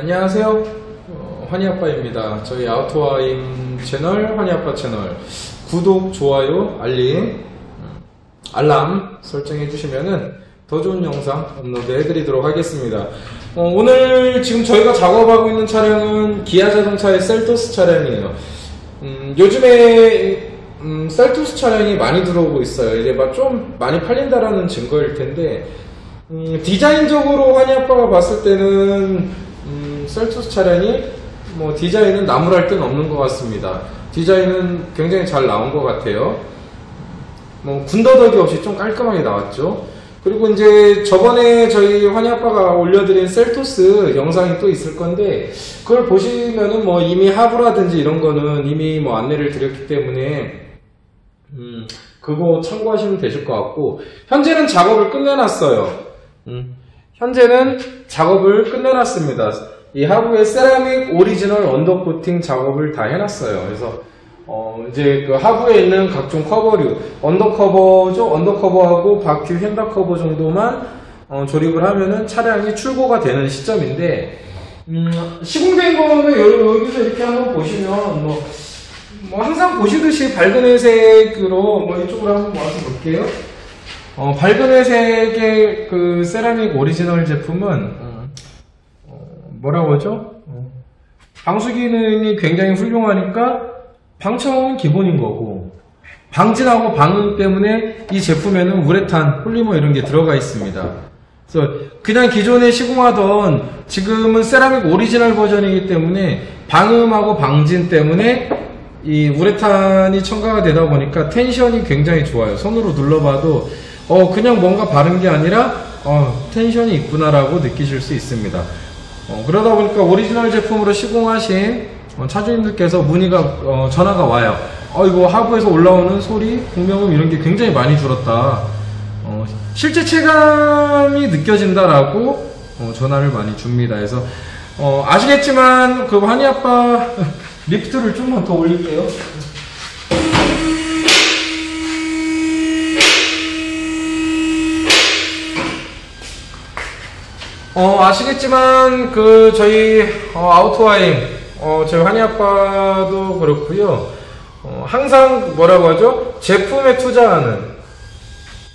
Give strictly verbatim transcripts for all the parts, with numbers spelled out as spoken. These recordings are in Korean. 안녕하세요, 어, 환희아빠입니다. 저희 아우토하임 채널, 환희아빠 채널 구독, 좋아요, 알림, 알람 설정해주시면은 더 좋은 영상 업로드 해드리도록 하겠습니다. 어, 오늘 지금 저희가 작업하고 있는 차량은 기아자동차의 셀토스 차량이에요. 음, 요즘에 음, 셀토스 차량이 많이 들어오고 있어요. 이제 막 좀 많이 팔린다라는 증거일 텐데, 음, 디자인적으로 환희아빠가 봤을 때는 음, 셀토스 차량이 뭐 디자인은 나무랄 데는 없는 것 같습니다. 디자인은 굉장히 잘 나온 것 같아요. 뭐 군더더기 없이 좀 깔끔하게 나왔죠. 그리고 이제 저번에 저희 환희아빠가 올려드린 셀토스 영상이 또 있을 건데, 그걸 보시면은 뭐 이미 하부라든지 이런 거는 이미 뭐 안내를 드렸기 때문에 음, 그거 참고하시면 되실 것 같고, 현재는 작업을 끝내놨어요. 음. 현재는 작업을 끝내놨습니다. 이 하부에 세라믹 오리지널 언더 코팅 작업을 다 해놨어요. 그래서 어 이제 그 하부에 있는 각종 커버류, 언더커버죠. 언더커버하고 바퀴 휀다커버 정도만 어 조립을 하면은 차량이 출고가 되는 시점인데, 음 시공된 거는 여기서 이렇게 한번 보시면 뭐, 뭐 항상 보시듯이 밝은 회색으로, 뭐 이쪽으로 한번 와서 볼게요. 어, 밝은 회색의 그 세라믹 오리지널 제품은 어, 뭐라고 하죠? 어. 방수 기능이 굉장히 훌륭하니까 방청은 기본인 거고, 방진하고 방음 때문에 이 제품에는 우레탄, 폴리머 이런 게 들어가 있습니다. 그래서 그냥 기존에 시공하던, 지금은 세라믹 오리지널 버전이기 때문에 방음하고 방진 때문에 이 우레탄이 첨가가 되다 보니까 텐션이 굉장히 좋아요. 손으로 눌러봐도 어 그냥 뭔가 바른 게 아니라 어 텐션이 있구나라고 느끼실 수 있습니다. 어, 그러다 보니까 오리지널 제품으로 시공하신 어, 차주님들께서 문의가 어, 전화가 와요. 어 이거 하부에서 올라오는 소리, 공명음 이런 게 굉장히 많이 줄었다. 어, 실제 체감이 느껴진다라고 어, 전화를 많이 줍니다. 그래서 어, 아시겠지만 그 환희아빠 리프트를 좀만 더 올릴게요. 어 아시겠지만 그 저희 어, 아우토하임, 어, 저희 환희아빠도 그렇고요. 어, 항상 뭐라고 하죠? 제품에 투자하는,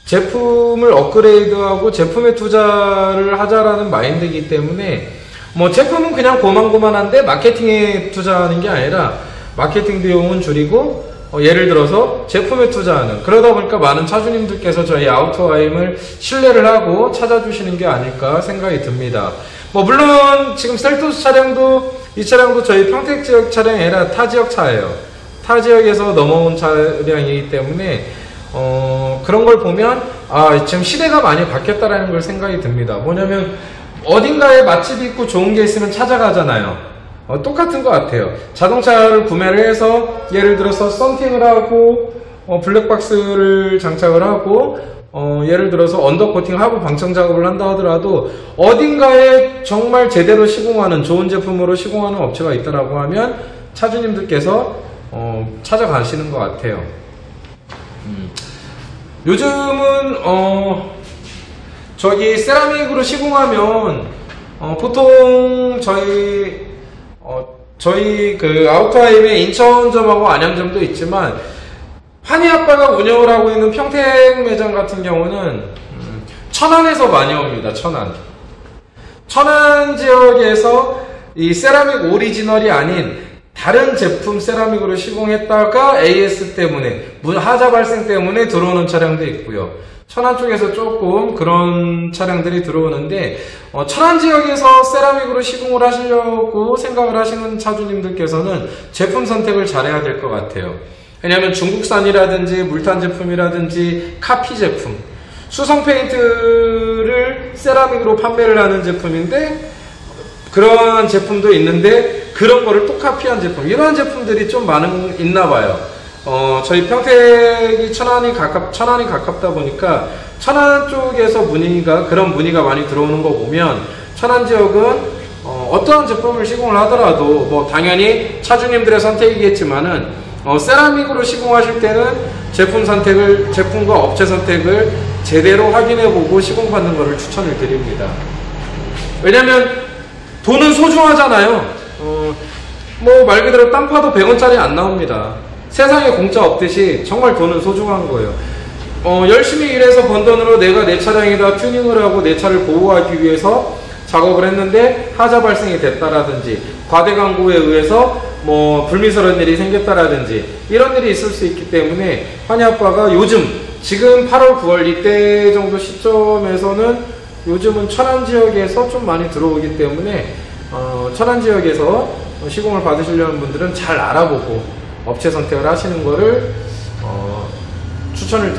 제품을 업그레이드하고 제품에 투자를 하자라는 마인드이기 때문에, 뭐 제품은 그냥 고만고만한데 마케팅에 투자하는 게 아니라 마케팅 비용은 줄이고, 어, 예를 들어서 제품에 투자하는, 그러다 보니까 많은 차주님들께서 저희 아우토하임을 신뢰를 하고 찾아주시는 게 아닐까 생각이 듭니다. 뭐 물론 지금 셀토스 차량도, 이 차량도 저희 평택 지역 차량이 아니라 타 지역 차예요. 타 지역에서 넘어온 차량이기 때문에 어, 그런 걸 보면 아 지금 시대가 많이 바뀌었다라는 걸 생각이 듭니다. 뭐냐면 어딘가에 맛집이 있고 좋은 게 있으면 찾아가잖아요. 어, 똑같은 것 같아요. 자동차를 구매를 해서 예를 들어서 썬팅을 하고 어, 블랙박스를 장착을 하고 어, 예를 들어서 언더코팅하고 방청 작업을 한다 하더라도 어딘가에 정말 제대로 시공하는, 좋은 제품으로 시공하는 업체가 있다라고 하면 차주님들께서 어, 찾아가시는 것 같아요. 음. 요즘은 어. 저기 세라믹으로 시공하면 어, 보통 저희 어, 저희 그 아우토하임의 인천점하고 안양점도 있지만, 환희아빠가 운영을 하고 있는 평택 매장 같은 경우는 음, 천안에서 많이 옵니다. 천안 천안 지역에서 이 세라믹 오리지널이 아닌 다른 제품 세라믹으로 시공했다가 에이에스 때문에, 문 하자 발생 때문에 들어오는 차량도 있고요. 천안 쪽에서 조금 그런 차량들이 들어오는데, 어, 천안 지역에서 세라믹으로 시공을 하시려고 생각을 하시는 차주님들께서는 제품 선택을 잘해야 될 것 같아요. 왜냐하면 중국산이라든지 물탄 제품이라든지 카피 제품, 수성 페인트를 세라믹으로 판매를 하는 제품인데, 그런 제품도 있는데 그런 거를 또 카피한 제품, 이러한 제품들이 좀 많은 있나 봐요. 어, 저희 평택이 천안이 가깝, 천안이 가깝다 보니까 천안 쪽에서 문의가, 그런 문의가 많이 들어오는 거 보면, 천안 지역은 어, 어떠한 제품을 시공을 하더라도 뭐 당연히 차주님들의 선택이겠지만은 어, 세라믹으로 시공하실 때는 제품 선택을, 제품과 업체 선택을 제대로 확인해 보고 시공받는 것을 추천을 드립니다. 왜냐면 돈은 소중하잖아요. 어, 뭐 말 그대로 땅 파도 백 원짜리 안 나옵니다. 세상에 공짜 없듯이 정말 돈은 소중한 거예요. 어, 열심히 일해서 번 돈으로 내가 내 차량에다 튜닝을 하고 내 차를 보호하기 위해서 작업을 했는데 하자 발생이 됐다라든지, 과대 광고에 의해서 뭐 불미스러운 일이 생겼다라든지 이런 일이 있을 수 있기 때문에 환희아빠가 요즘 지금 팔월 구월 이때 정도 시점에서는 요즘은 천안 지역에서 좀 많이 들어오기 때문에 어, 천안 지역에서 시공을 받으시려는 분들은 잘 알아보고 업체 선택을 하시는 거를 어, 추천을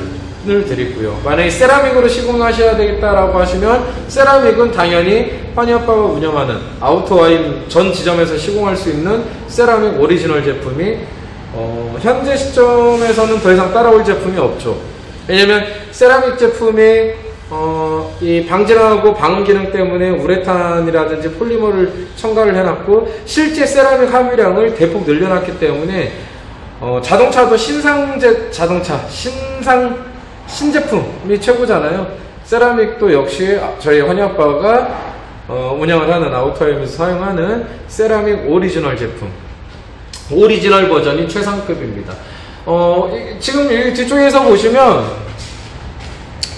드리고요. 만약에 세라믹으로 시공하셔야 되겠다라고 하시면 세라믹은 당연히 환희아빠가 운영하는 아우토하임 전 지점에서 시공할 수 있는 세라믹 오리지널 제품이 어, 현재 시점에서는 더 이상 따라올 제품이 없죠. 왜냐면 세라믹 제품이 어, 이 방진하고 방음 기능 때문에 우레탄이라든지 폴리머를 첨가를 해놨고 실제 세라믹 함유량을 대폭 늘려놨기 때문에 어, 자동차도 신상제 자동차 신상 신제품이 최고잖아요. 세라믹도 역시 저희 환희아빠가 어, 운영을 하는 아우토하임에서 사용하는 세라믹 오리지널 제품, 오리지널 버전이 최상급입니다. 어, 지금 이 뒤쪽에서 보시면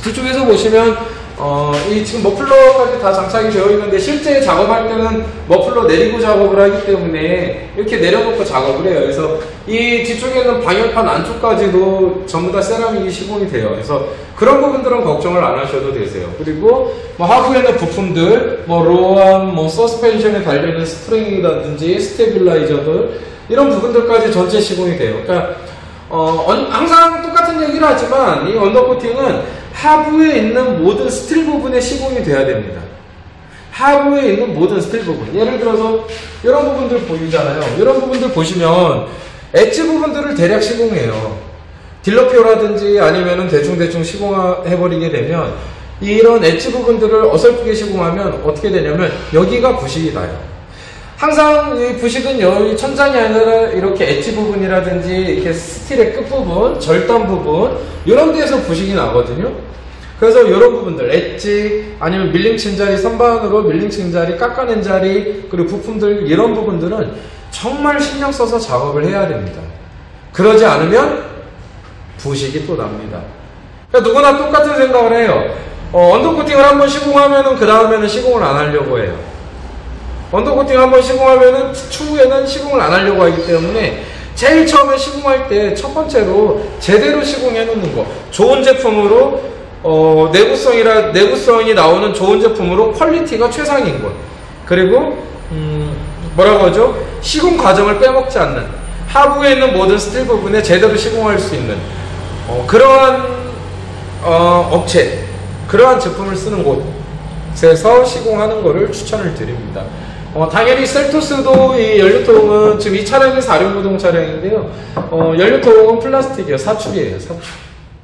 그쪽에서 보시면 어, 이 지금 머플러까지 다 장착이 되어 있는데 실제 작업할 때는 머플러 내리고 작업을 하기 때문에 이렇게 내려놓고 작업을 해요. 그래서 이 뒤쪽에는 방열판 안쪽까지도 전부 다 세라믹이 시공이 돼요. 그래서 그런 부분들은 걱정을 안 하셔도 되세요. 그리고 뭐 하부에 있는 부품들, 뭐 로암, 뭐 서스펜션에 달려있는 스프링이라든지 스테빌라이저들 이런 부분들까지 전체 시공이 돼요. 그러니까 어, 항상 똑같은 얘기를 하지만 이 언더코팅은 하부에 있는 모든 스틸 부분에 시공이 돼야 됩니다. 하부에 있는 모든 스틸 부분, 예를 들어서 이런 부분들 보이잖아요. 이런 부분들 보시면 엣지 부분들을 대략 시공해요. 딜러표라든지 아니면 대충대충 시공해버리게 되면 이런 엣지 부분들을 어설프게 시공하면 어떻게 되냐면 여기가 부식이 나요. 항상 이 부식은 여기 천장이 아니라 이렇게 엣지 부분이라든지 이렇게 스틸의 끝부분, 절단 부분 이런 데에서 부식이 나거든요. 그래서 이런 부분들, 엣지 아니면 밀림 친 자리, 선반으로 밀림 친 자리, 깎아낸 자리, 그리고 부품들 이런 부분들은 정말 신경 써서 작업을 해야 됩니다. 그러지 않으면 부식이 또 납니다. 그러니까 누구나 똑같은 생각을 해요. 어, 언더코팅을 한번 시공하면은 그 다음에는 시공을 안 하려고 해요. 언더코팅 한번 시공하면은 추후에는 시공을 안 하려고 하기 때문에 제일 처음에 시공할 때 첫 번째로 제대로 시공해 놓는 거, 좋은 제품으로 어, 내구성이라 내구성이 나오는 좋은 제품으로 퀄리티가 최상인 것, 그리고 음, 뭐라고 하죠? 시공 과정을 빼먹지 않는, 하부에 있는 모든 스틸 부분에 제대로 시공할 수 있는 어, 그러한 어, 업체, 그러한 제품을 쓰는 곳에서 시공하는 거를 추천을 드립니다. 어, 당연히 셀토스도 이 연료통은 지금 이 차량이 사륜구동 차량인데요. 어, 연료통은 플라스틱이에요. 사축이에요. 사축.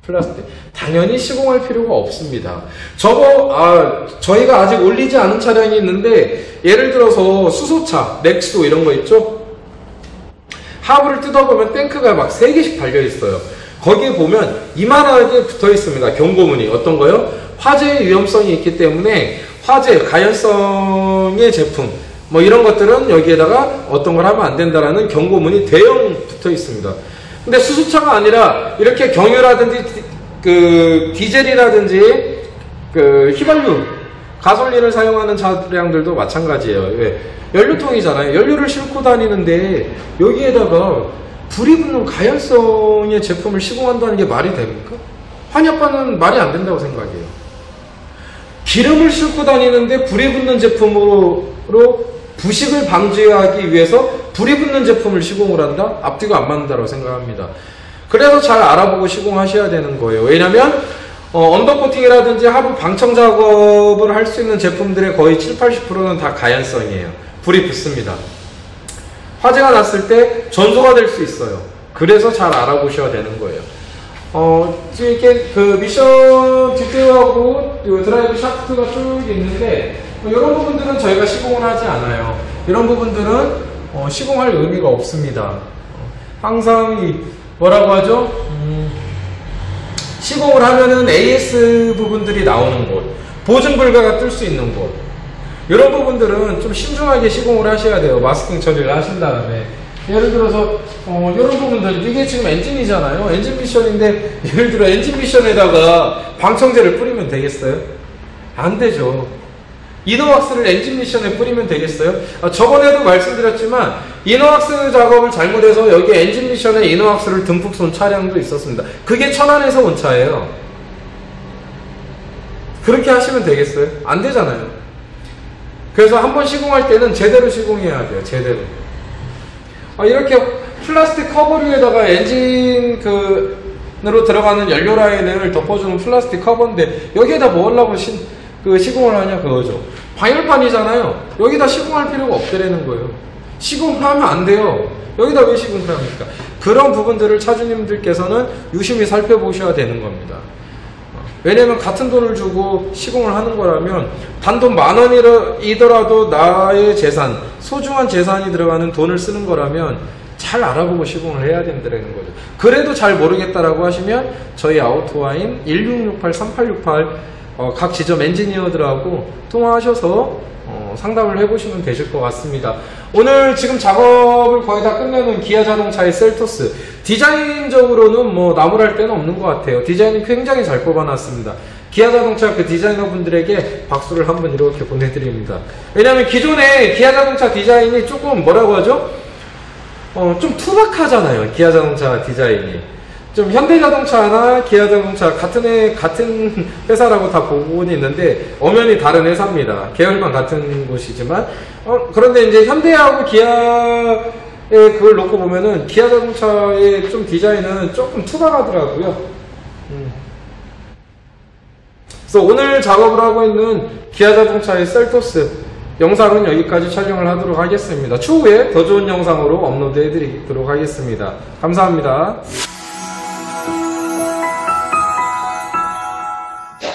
플라스틱. 당연히 시공할 필요가 없습니다. 저거 아, 저희가 아직 올리지 않은 차량이 있는데 예를 들어서 수소차, 넥소 이런 거 있죠? 하부를 뜯어보면 탱크가 막 세 개씩 달려있어요. 거기에 보면 이만하게 붙어있습니다. 경고문이. 어떤 거요? 화재의 위험성이 있기 때문에 화재, 가연성의 제품 뭐 이런 것들은 여기에다가 어떤 걸 하면 안 된다라는 경고문이 대형 붙어 있습니다. 근데 수소차가 아니라 이렇게 경유라든지 그 디젤이라든지 그 휘발유, 가솔린을 사용하는 차량들도 마찬가지예요. 왜? 연료통이잖아요. 연료를 싣고 다니는데 여기에다가 불이 붙는 가연성의 제품을 시공한다는 게 말이 됩니까? 환희아빠는 말이 안 된다고 생각해요. 기름을 싣고 다니는데 불이 붙는 제품으로 부식을 방지하기 위해서 불이 붙는 제품을 시공을 한다? 앞뒤가 안 맞는다고 생각합니다. 그래서 잘 알아보고 시공하셔야 되는 거예요. 왜냐면 어, 언더코팅이라든지 하부 방청 작업을 할 수 있는 제품들의 거의 칠십, 팔십 퍼센트는 다 가연성이에요. 불이 붙습니다. 화재가 났을 때 전소가 될 수 있어요. 그래서 잘 알아보셔야 되는 거예요. 어, 이렇게 그 미션 디테일하고 드라이브 샤프트가 쭉 있는데 이런 부분들은 저희가 시공을 하지 않아요. 이런 부분들은 어, 시공할 의미가 없습니다. 항상 이 뭐라고 하죠? 음, 시공을 하면은 에이에스 부분들이 나오는 곳, 보증 불가가 뜰 수 있는 곳, 이런 부분들은 좀 신중하게 시공을 하셔야 돼요. 마스킹 처리를 하신 다음에. 예를 들어서 어, 이런 부분들, 이게 지금 엔진이잖아요. 엔진 미션인데 예를 들어 엔진 미션에다가 방청제를 뿌리면 되겠어요? 안 되죠. 이너왁스를 엔진 미션에 뿌리면 되겠어요? 아, 저번에도 말씀드렸지만 이너왁스 작업을 잘못해서 여기 엔진 미션에 이너왁스를 듬뿍 쏜 차량도 있었습니다. 그게 천안에서 온 차예요. 그렇게 하시면 되겠어요? 안 되잖아요. 그래서 한번 시공할 때는 제대로 시공해야 돼요. 제대로. 아, 이렇게 플라스틱 커버류에다가 엔진 그,으로 들어가는 연료 라인을 덮어주는 플라스틱 커버인데, 여기에다 뭐 하려고 신, 그 시공을 하냐, 그거죠. 방열판이잖아요. 여기다 시공할 필요가 없더라는 거예요. 시공하면 안 돼요. 여기다 왜 시공을 합니까? 그런 부분들을 차주님들께서는 유심히 살펴보셔야 되는 겁니다. 왜냐면 같은 돈을 주고 시공을 하는 거라면 단돈 만 원이더라도 나의 재산, 소중한 재산이 들어가는 돈을 쓰는 거라면 잘 알아보고 시공을 해야 된다는 거죠. 그래도 잘 모르겠다라고 하시면 저희 아우토하임 일육육팔 삼팔육팔 어, 각 지점 엔지니어들하고 통화하셔서 어, 상담을 해보시면 되실 것 같습니다. 오늘 지금 작업을 거의 다 끝내는 기아 자동차의 셀토스, 디자인적으로는 뭐 나무랄 데는 없는 것 같아요. 디자인이 굉장히 잘 뽑아놨습니다. 기아 자동차 그 디자이너 분들에게 박수를 한번 이렇게 보내드립니다. 왜냐하면 기존에 기아 자동차 디자인이 조금 뭐라고 하죠? 어, 좀 투박하잖아요. 기아 자동차 디자인이 좀 현대자동차나 기아자동차 같은 애, 같은 회사라고 다 보고는 있는데 엄연히 다른 회사입니다. 계열만 같은 곳이지만 어, 그런데 이제 현대하고 기아의 그걸 놓고 보면은 기아자동차의 좀 디자인은 조금 투박하더라고요. 음. 그래서 오늘 작업을 하고 있는 기아자동차의 셀토스 영상은 여기까지 촬영을 하도록 하겠습니다. 추후에 더 좋은 영상으로 업로드해드리도록 하겠습니다. 감사합니다.